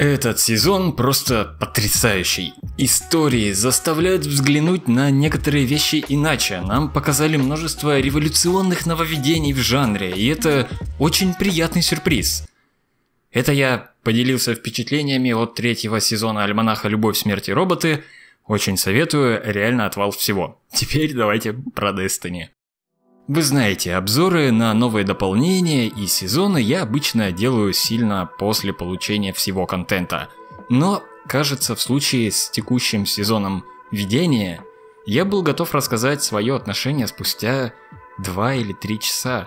Этот сезон просто потрясающий. Истории заставляют взглянуть на некоторые вещи иначе. Нам показали множество революционных нововведений в жанре, и это очень приятный сюрприз. Это я поделился впечатлениями от третьего сезона Альманаха «Любовь, смерть и роботы». Очень советую, реально отвал всего. Теперь давайте про Destiny. Вы знаете, обзоры на новые дополнения и сезоны я обычно делаю сильно после получения всего контента. Но, кажется, в случае с текущим сезоном «Видение» я был готов рассказать свое отношение спустя 2 или 3 часа.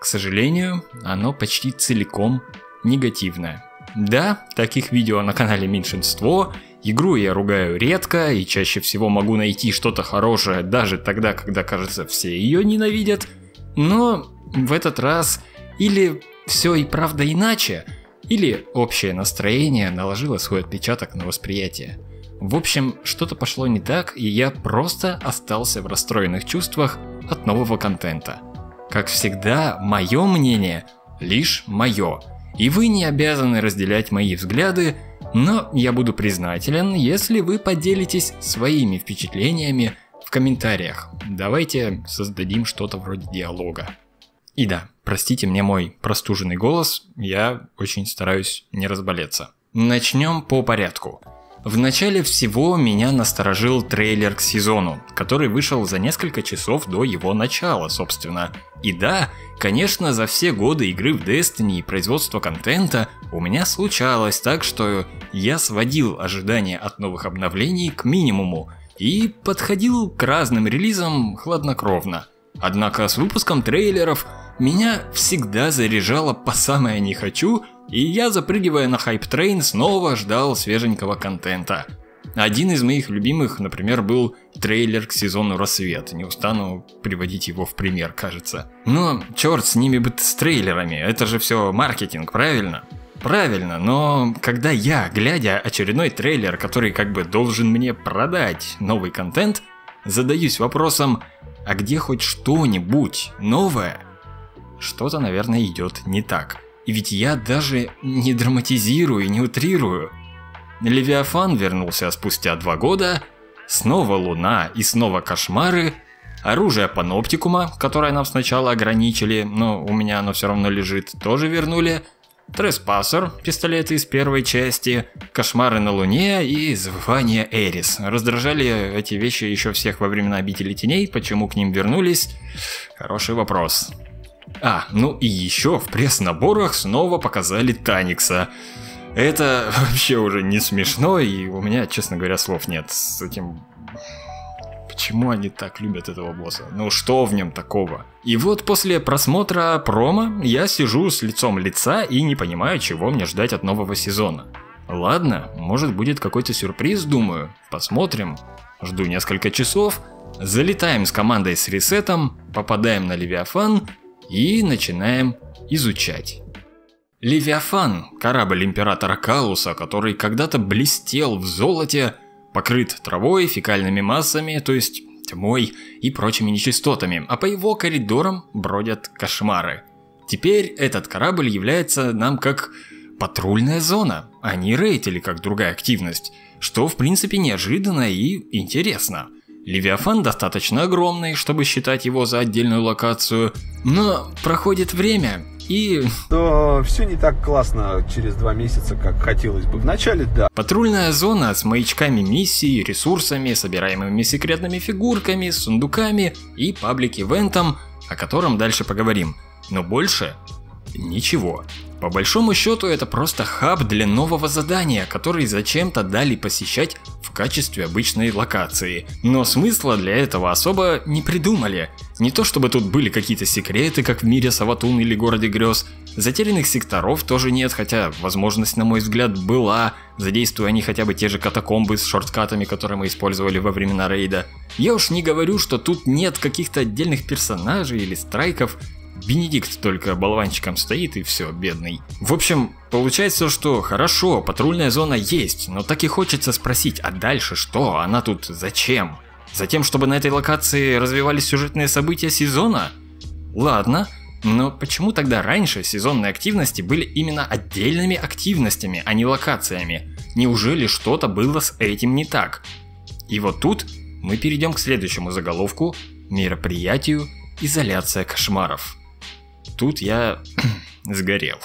К сожалению, оно почти целиком негативное. Да, таких видео на канале меньшинство, игру я ругаю редко и чаще всего могу найти что-то хорошее даже тогда, когда, кажется, все ее ненавидят, но в этот раз или все и правда иначе, или общее настроение наложило свой отпечаток на восприятие. В общем, что-то пошло не так, и я просто остался в расстроенных чувствах от нового контента. Как всегда, мое мнение лишь мое. И вы не обязаны разделять мои взгляды, но я буду признателен, если вы поделитесь своими впечатлениями в комментариях. Давайте создадим что-то вроде диалога. И да, простите мне мой простуженный голос, я очень стараюсь не разболеться. Начнем по порядку. В начале всего меня насторожил трейлер к сезону, который вышел за несколько часов до его начала, собственно. И да, конечно, за все годы игры в Destiny и производства контента у меня случалось так, что я сводил ожидания от новых обновлений к минимуму и подходил к разным релизам хладнокровно. Однако с выпуском трейлеров меня всегда заряжало по самое не хочу, и я, запрыгивая на хайп-трейн, снова ждал свеженького контента. Один из моих любимых, например, был трейлер к сезону «Рассвет». Не устану приводить его в пример, кажется. Но черт с ними бы с трейлерами, это же все маркетинг, правильно? Правильно, но когда я, глядя очередной трейлер, который как бы должен мне продать новый контент, задаюсь вопросом, а где хоть что-нибудь новое? Что-то, наверное, идет не так. И ведь я даже не драматизирую и не утрирую. Левиафан вернулся спустя 2 года, снова луна и снова кошмары, оружие паноптикума, которое нам сначала ограничили, но у меня оно все равно лежит, тоже вернули, Треспассер, пистолеты из первой части, кошмары на луне и завывание Эрис. Раздражали эти вещи еще всех во времена обители теней, почему к ним вернулись? Хороший вопрос. А, ну и еще в пресс-наборах снова показали Таникса. Это вообще уже не смешно, и у меня, честно говоря, слов нет с этим. Почему они так любят этого босса? Ну что в нем такого? И вот после просмотра промо я сижу с лицом лица и не понимаю, чего мне ждать от нового сезона. Ладно, может будет какой-то сюрприз, думаю. Посмотрим. Жду несколько часов, залетаем с командой с ресетом, попадаем на Левиафан и начинаем изучать. Левиафан, корабль императора Калуса, который когда-то блестел в золоте, покрыт травой, фекальными массами, то есть тьмой и прочими нечистотами, а по его коридорам бродят кошмары. Теперь этот корабль является нам как патрульная зона, а не рейд или как другая активность, что в принципе неожиданно и интересно. Левиафан достаточно огромный, чтобы считать его за отдельную локацию, но проходит время, и... то все не так классно через 2 месяца, как хотелось бы. Вначале, да. Патрульная зона с маячками миссий, ресурсами, собираемыми секретными фигурками, сундуками и паблик-ивентом, о котором дальше поговорим. Но больше ничего. По большому счету это просто хаб для нового задания, который зачем-то дали посещать в качестве обычной локации. Но смысла для этого особо не придумали. Не то чтобы тут были какие-то секреты, как в мире Саватун или Городе Грёз. Затерянных секторов тоже нет, хотя возможность, на мой взгляд, была, задействуя они хотя бы те же катакомбы с шорткатами, которые мы использовали во времена рейда. Я уж не говорю, что тут нет каких-то отдельных персонажей или страйков. Бенедикт только болванчиком стоит и все, бедный. В общем, получается, что хорошо, патрульная зона есть, но так и хочется спросить, а дальше что? Она тут зачем? Затем, чтобы на этой локации развивались сюжетные события сезона? Ладно, Но почему тогда раньше сезонные активности были именно отдельными активностями, а не локациями? Неужели что-то было с этим не так? И вот тут мы перейдем к следующему заголовку – мероприятию «Изоляция кошмаров». Тут я сгорел.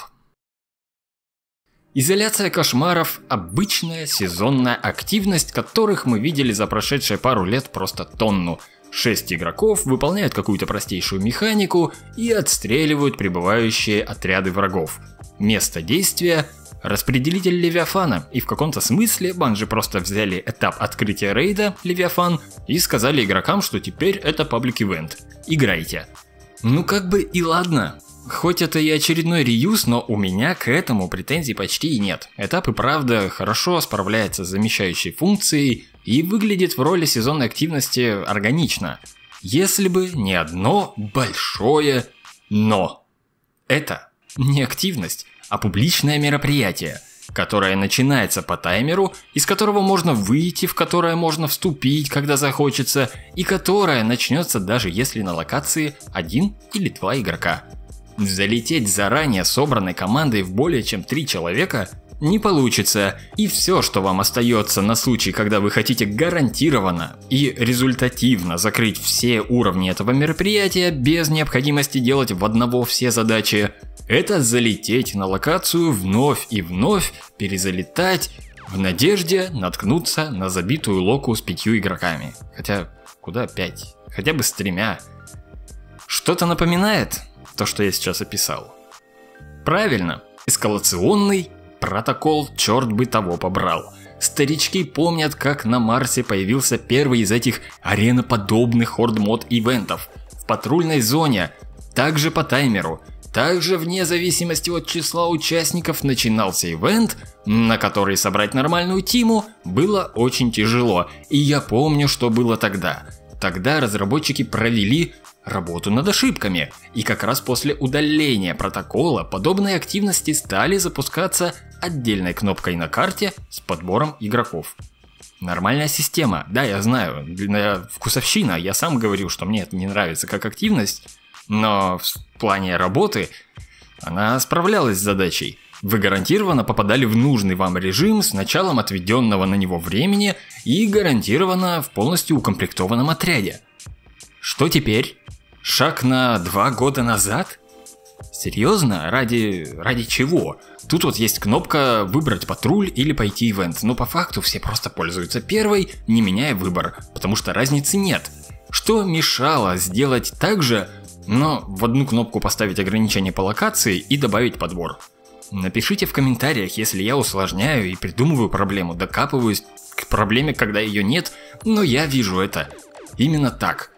Изоляция кошмаров – обычная сезонная активность, которых мы видели за прошедшие пару лет просто тонну. 6 игроков выполняют какую-то простейшую механику и отстреливают прибывающие отряды врагов. Место действия – распределитель Левиафана, и в каком-то смысле Bungie просто взяли этап открытия рейда Левиафан и сказали игрокам, что теперь это паблик-ивент. Играйте. Ну как бы и ладно. Хоть это и очередной реюз, но у меня к этому претензий почти и нет. Этап и правда хорошо справляется с замещающей функцией и выглядит в роли сезонной активности органично. Если бы не одно большое «но». Это не активность, а публичное мероприятие, которое начинается по таймеру, из которого можно выйти, в которое можно вступить, когда захочется, и которое начнется даже если на локации 1 или 2 игрока. Залететь заранее собранной командой в более чем 3 человека не получится, и все, что вам остается на случай, когда вы хотите гарантированно и результативно закрыть все уровни этого мероприятия без необходимости делать в одного все задачи, это залететь на локацию вновь и вновь, перезалетать в надежде наткнуться на забитую локу с 5 игроками. Хотя, куда 5? Хотя бы с 3. Что-то напоминает то, что я сейчас описал. Правильно, эскалационный протокол, черт бы того побрал. Старички помнят, как на Марсе появился первый из этих ареноподобных хорд-мод ивентов. В патрульной зоне, также по таймеру, также вне зависимости от числа участников начинался ивент, на который собрать нормальную тиму было очень тяжело. И я помню, что было тогда. Тогда разработчики провели работу над ошибками, и как раз после удаления протокола подобные активности стали запускаться отдельной кнопкой на карте с подбором игроков. Нормальная система, да, я знаю, вкусовщина, я сам говорю, что мне это не нравится как активность, но в плане работы она справлялась с задачей. Вы гарантированно попадали в нужный вам режим с началом отведенного на него времени и гарантированно в полностью укомплектованном отряде. Что теперь? Шаг на 2 года назад? Серьезно? Ради чего? Тут вот есть кнопка «Выбрать патруль» или «Пойти ивент», но по факту все просто пользуются первой, не меняя выбор, потому что разницы нет. Что мешало сделать так же, но в одну кнопку поставить ограничение по локации и добавить подбор? Напишите в комментариях, если я усложняю и придумываю проблему, докапываюсь к проблеме, когда ее нет, но я вижу это именно так.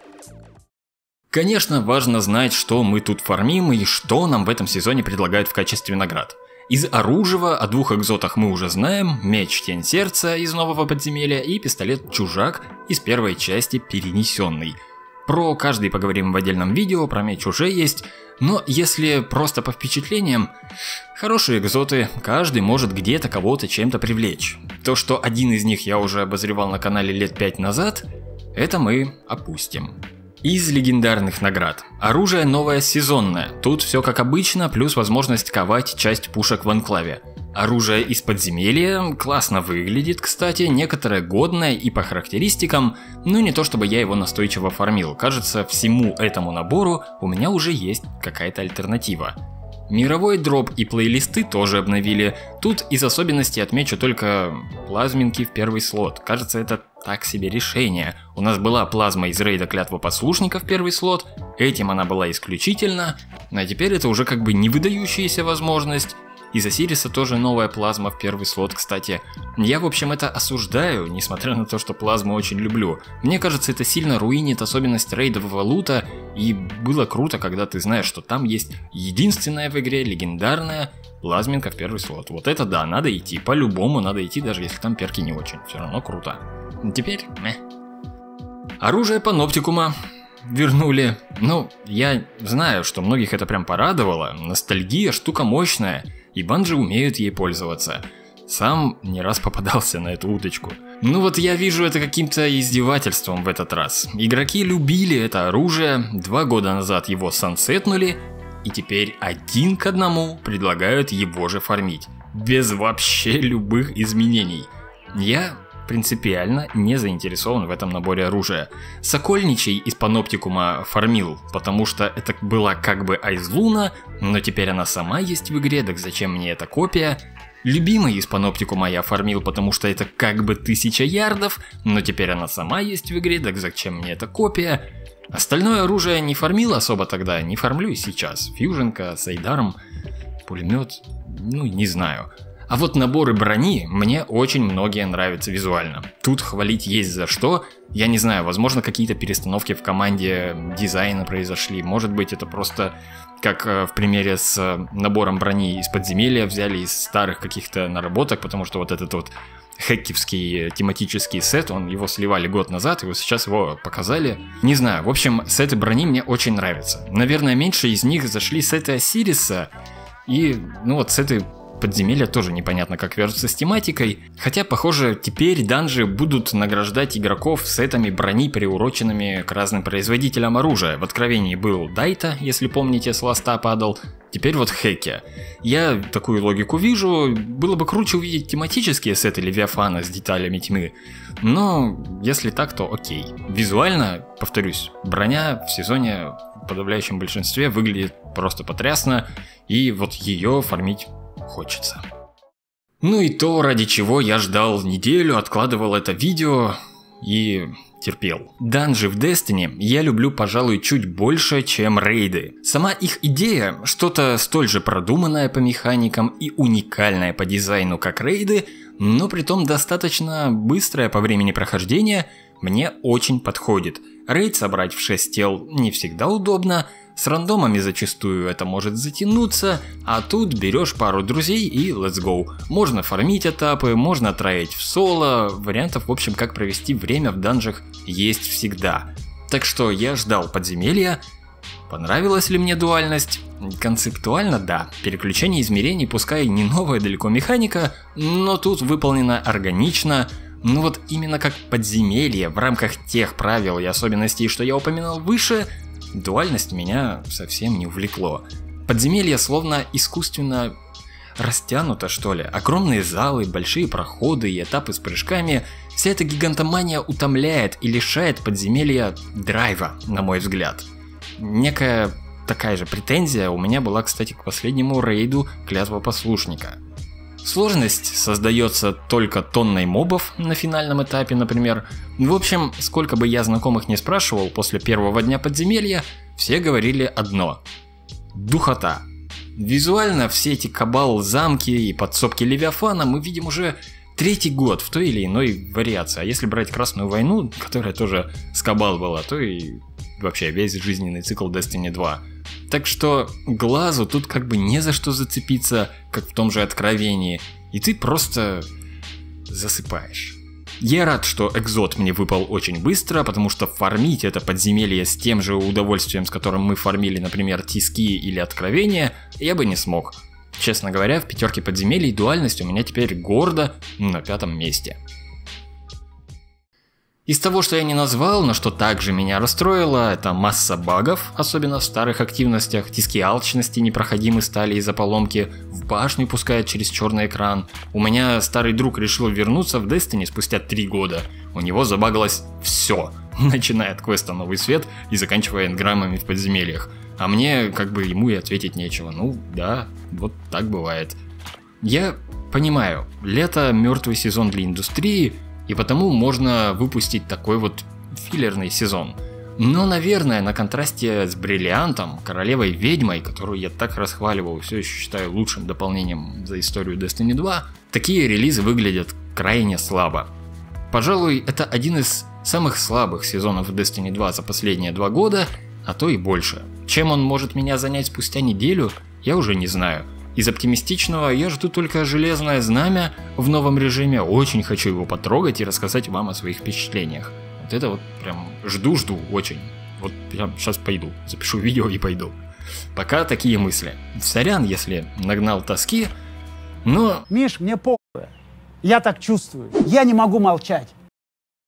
Конечно, важно знать, что мы тут фармим и что нам в этом сезоне предлагают в качестве наград. Из оружия о 2 экзотах мы уже знаем: меч Тень Сердца из нового подземелья и пистолет Чужак из первой части перенесенный. Про каждый поговорим в отдельном видео, про меч уже есть, но если просто по впечатлениям, хорошие экзоты, каждый может где-то кого-то чем-то привлечь. То, что один из них я уже обозревал на канале лет 5 назад, это мы опустим. Из легендарных наград. Оружие новое сезонное, тут все как обычно, плюс возможность ковать часть пушек в анклаве. Оружие из подземелья классно выглядит, кстати, некоторое годное и по характеристикам, но не то чтобы я его настойчиво фармил, кажется, всему этому набору у меня уже есть какая-то альтернатива. Мировой дроп и плейлисты тоже обновили, тут из особенностей отмечу только плазминки в первый слот, кажется, это так себе решение. У нас была плазма из рейда «Клятва Послушника» в первый слот, этим она была исключительно, а теперь это уже как бы не выдающаяся возможность. Из Асириса тоже новая плазма в первый слот, кстати. Я, в общем, это осуждаю, несмотря на то, что плазму очень люблю. Мне кажется, это сильно руинит особенность рейдового лута, и было круто, когда ты знаешь, что там есть единственная в игре легендарная плазминка в первый слот. Вот это да, надо идти, по-любому надо идти, даже если там перки не очень, все равно круто. Теперь, Оружие Паноптикума вернули. Ну, я знаю, что многих это прям порадовало, ностальгия штука мощная, и Bungie умеют ей пользоваться. Сам не раз попадался на эту удочку. Ну вот я вижу это каким-то издевательством в этот раз. Игроки любили это оружие, 2 года назад его сансетнули, и теперь один к одному предлагают его же фармить, без вообще любых изменений. Я принципиально не заинтересован в этом наборе оружия. Сокольничий из Паноптикума фармил, потому что это была как бы Айзлуна, но теперь она сама есть в игре, так зачем мне эта копия? Любимый из Паноптикума я фармил, потому что это как бы 1000 ярдов, но теперь она сама есть в игре, так зачем мне эта копия? Остальное оружие не фармил особо тогда, не фармлю и сейчас. Фьюженка с Айдаром, пулемет, ну не знаю. А вот наборы брони мне очень многие нравятся визуально. Тут хвалить есть за что. Я не знаю, возможно, какие-то перестановки в команде дизайна произошли. Может быть, это просто как в примере с набором брони из подземелья взяли из старых каких-то наработок, потому что вот этот вот хэккевский тематический сет, его сливали год назад, и вот сейчас его показали. Не знаю, в общем, сеты брони мне очень нравятся. Наверное, меньше из них зашли сеты Осириса и, ну вот, сеты подземелья тоже непонятно как вяжутся с тематикой, хотя похоже теперь данжи будут награждать игроков сетами брони, приуроченными к разным производителям оружия. В Откровении был Дайта, если помните, с Ласта падал, теперь вот Хэки. Я такую логику вижу, было бы круче увидеть тематические сеты Левиафана с деталями тьмы, но если так, то окей. Визуально, повторюсь, броня в сезоне в подавляющем большинстве выглядит просто потрясно, и вот ее фармить хочется. Ну и то, ради чего я ждал неделю, откладывал это видео и терпел. Данжи в Destiny я люблю, пожалуй, чуть больше, чем рейды. Сама их идея, что-то столь же продуманное по механикам и уникальное по дизайну, как рейды, но притом достаточно быстрое по времени прохождения, мне очень подходит. Рейд собрать в 6 тел не всегда удобно, с рандомами зачастую это может затянуться, а тут берешь пару друзей и let's go. Можно фармить этапы, можно троить в соло, вариантов, в общем, как провести время в данжах, есть всегда. Так что я ждал подземелья. Понравилась ли мне дуальность? Концептуально да, переключение измерений, пускай не новая далеко механика, но тут выполнено органично. Ну вот именно как подземелье в рамках тех правил и особенностей, что я упоминал выше, дуальность меня совсем не увлекло. Подземелье словно искусственно растянуто, что ли. Огромные залы, большие проходы и этапы с прыжками. Вся эта гигантомания утомляет и лишает подземелья драйва, на мой взгляд. Некая такая же претензия у меня была, кстати, к последнему рейду «Клятва Послушника». Сложность создается только тонной мобов на финальном этапе, например. В общем, сколько бы я знакомых не спрашивал после первого дня подземелья, все говорили одно – духота. Визуально все эти кабал, замки и подсобки Левиафана мы видим уже третий год в той или иной вариации. А если брать Красную войну, которая тоже с кабал была, то и вообще весь жизненный цикл Destiny 2. Так что глазу тут как бы не за что зацепиться, как в том же Откровении, и ты просто засыпаешь. Я рад, что экзот мне выпал очень быстро, потому что фармить это подземелье с тем же удовольствием, с которым мы фармили, например, Тиски или Откровение, я бы не смог. Честно говоря, в пятерке подземелий дуальность у меня теперь гордо на 5-м месте. Из того, что я не назвал, но что также меня расстроило, это масса багов, особенно в старых активностях. Тиски алчности непроходимы стали из-за поломки, в башню пускают через черный экран. У меня старый друг решил вернуться в Destiny спустя 3 года. У него забагалось все, начиная от квеста «Новый Свет» и заканчивая энграммами в подземельях. А мне как бы ему и ответить нечего. Ну да, вот так бывает. Я понимаю, лето – мертвый сезон для индустрии, и потому можно выпустить такой вот филлерный сезон. Но, наверное, на контрасте с Бриллиантом, Королевой Ведьмой, которую я так расхваливал и все еще считаю лучшим дополнением за историю Destiny 2, такие релизы выглядят крайне слабо. Пожалуй, это один из самых слабых сезонов Destiny 2 за последние 2 года, а то и больше. Чем он может меня занять спустя неделю, я уже не знаю. Из оптимистичного я жду только железное знамя в новом режиме, очень хочу его потрогать и рассказать вам о своих впечатлениях. Вот это вот прям жду-жду очень. Вот прям сейчас пойду, запишу видео и пойду. Пока такие мысли. Сорян, если нагнал тоски, но... Миш, мне похуй. Я так чувствую. Я не могу молчать.